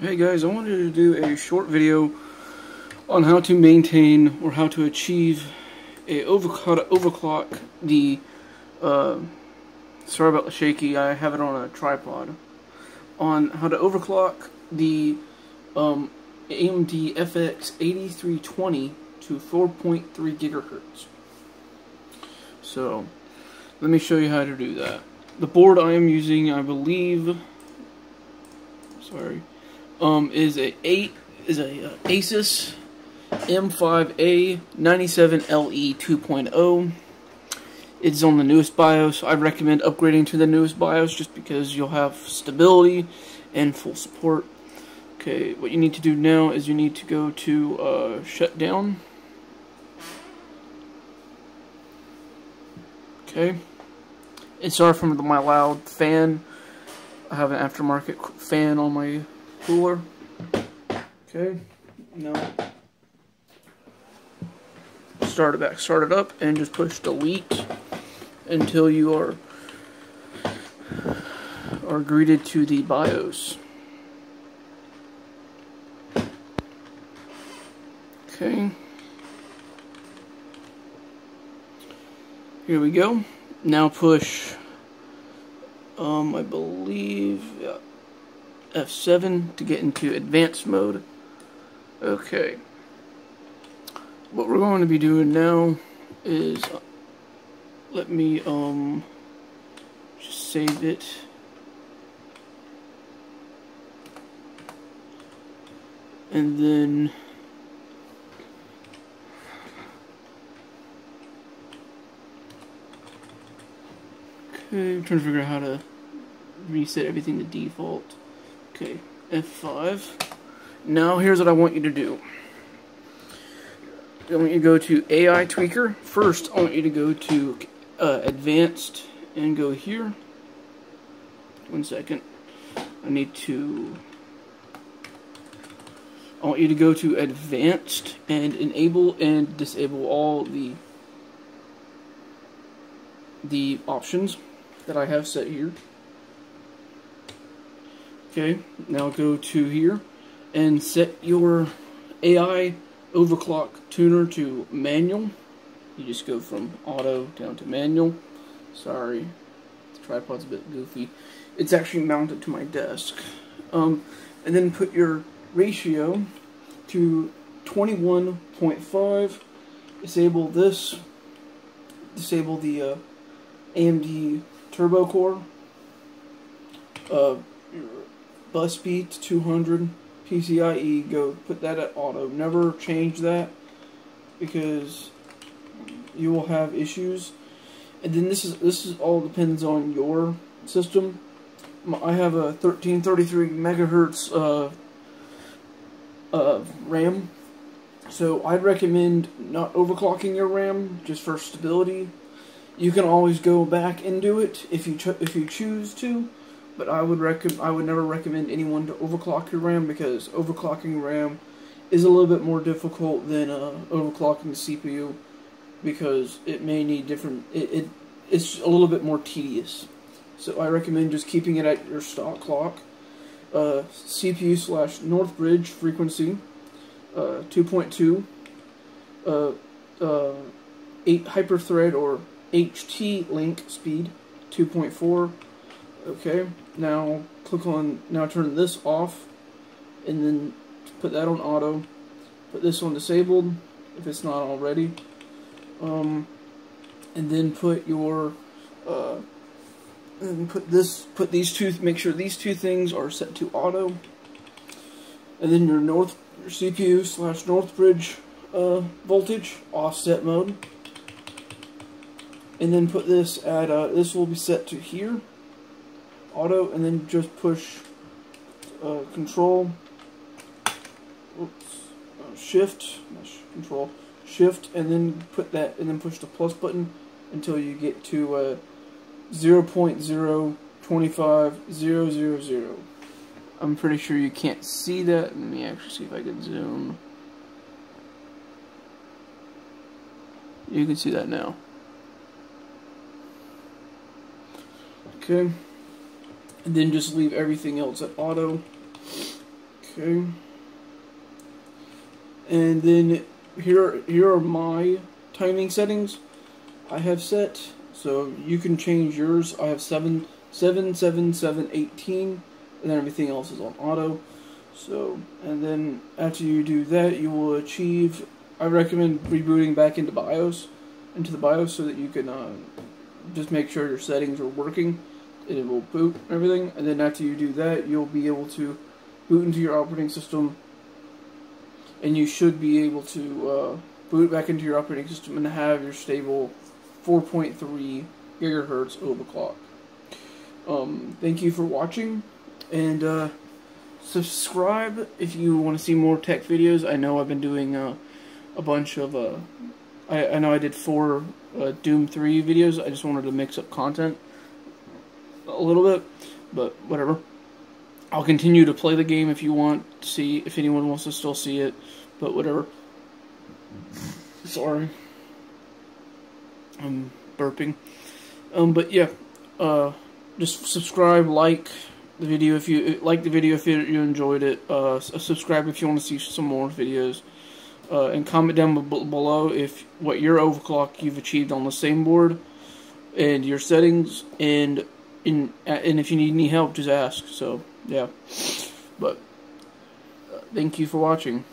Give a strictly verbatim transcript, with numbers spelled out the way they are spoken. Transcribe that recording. Hey guys, I wanted to do a short video on how to maintain or how to achieve a overclock, overclock the, uh, sorry about the shaky, I have it on a tripod, on how to overclock the um, A M D F X eighty-three twenty to four point three gigahertz. So, let me show you how to do that. The board I am using, I believe, sorry, Um, is a eight is a uh, Asus M five A ninety-seven L E two point oh. It's on the newest BIOS. I recommend upgrading to the newest BIOS just because you'll have stability and full support. Okay, what you need to do now is you need to go to uh, shutdown. Okay, and sorry for my loud fan. I have an aftermarket fan on my cooler. Okay, now start it back, start it up, and just push delete until you are are greeted to the BIOS. Okay, here we go. Now push, um, I believe, yeah, F seven to get into advanced mode. Okay, what we're going to be doing now is, uh, let me um just save it. And then okay, I'm trying to figure out how to reset everything to default. Okay, F five. Now here's what I want you to do. I want you to go to A I Tweaker. First, I want you to go to uh, Advanced and go here. One second. I need to... I want you to go to Advanced and enable and disable all the the options that I have set here. Okay, now go to here and set your A I overclock tuner to manual. You just go from auto down to manual. Sorry, the tripod's a bit goofy. It's actually mounted to my desk. Um, and then put your ratio to twenty-one point five. Disable this. Disable the uh, A M D Turbo Core. Uh, Bus speed two hundred, P C I E, go put that at auto. Never change that because you will have issues. And then this is this is all depends on your system. I have a thirteen thirty-three megahertz uh, uh, RAM, so I'd recommend not overclocking your RAM just for stability. You can always go back and do it if you if you choose to. But I would recommend I would never recommend anyone to overclock your RAM because overclocking RAM is a little bit more difficult than uh, overclocking the C P U because it may need different. It, it it's a little bit more tedious. So I recommend just keeping it at your stock clock, uh, C P U slash Northbridge frequency, uh, two point two, uh, uh, eight Hyper Thread or H T Link Speed, two point four. Okay, now click on, now turn this off, and then put that on auto, put this on disabled, if it's not already, um, and then put your, uh, and put this, put these two, make sure these two things are set to auto, and then your north, your C P U slash Northbridge, uh, voltage, offset mode, and then put this at, uh, this will be set to here, auto, and then just push uh, control, oops, uh, shift, control, shift, and then put that, and then push the plus button until you get to uh, zero point zero two five zero zero zero. I'm pretty sure you can't see that. Let me actually see if I can zoom. You can see that now. Okay. And then just leave everything else at auto. Okay. And then here, here are my timing settings I have set. So you can change yours. I have seven, seven, seven, seven, eighteen, and then everything else is on auto. So, and then after you do that, you will achieve. I recommend rebooting back into BIOS, into the BIOS, so that you can uh, just make sure your settings are working, and it will boot everything. And then after you do that, you'll be able to boot into your operating system, and you should be able to uh, boot back into your operating system and have your stable four point three gigahertz overclock. Um, thank you for watching, and uh, subscribe if you want to see more tech videos. I know I've been doing uh, a bunch of, uh, I, I know I did four uh, Doom three videos. I just wanted to mix up content a little bit, but whatever. I'll continue to play the game if you want to see, if anyone wants to still see it, but whatever. Sorry. I'm burping. Um, but yeah, uh, just subscribe, like the video if you like the video if you, you enjoyed it. Uh, subscribe if you want to see some more videos, uh, and comment down b below if what your overclock you've achieved on the same board, and your settings, and in and if you need any help, just ask. So yeah, but uh, thank you for watching.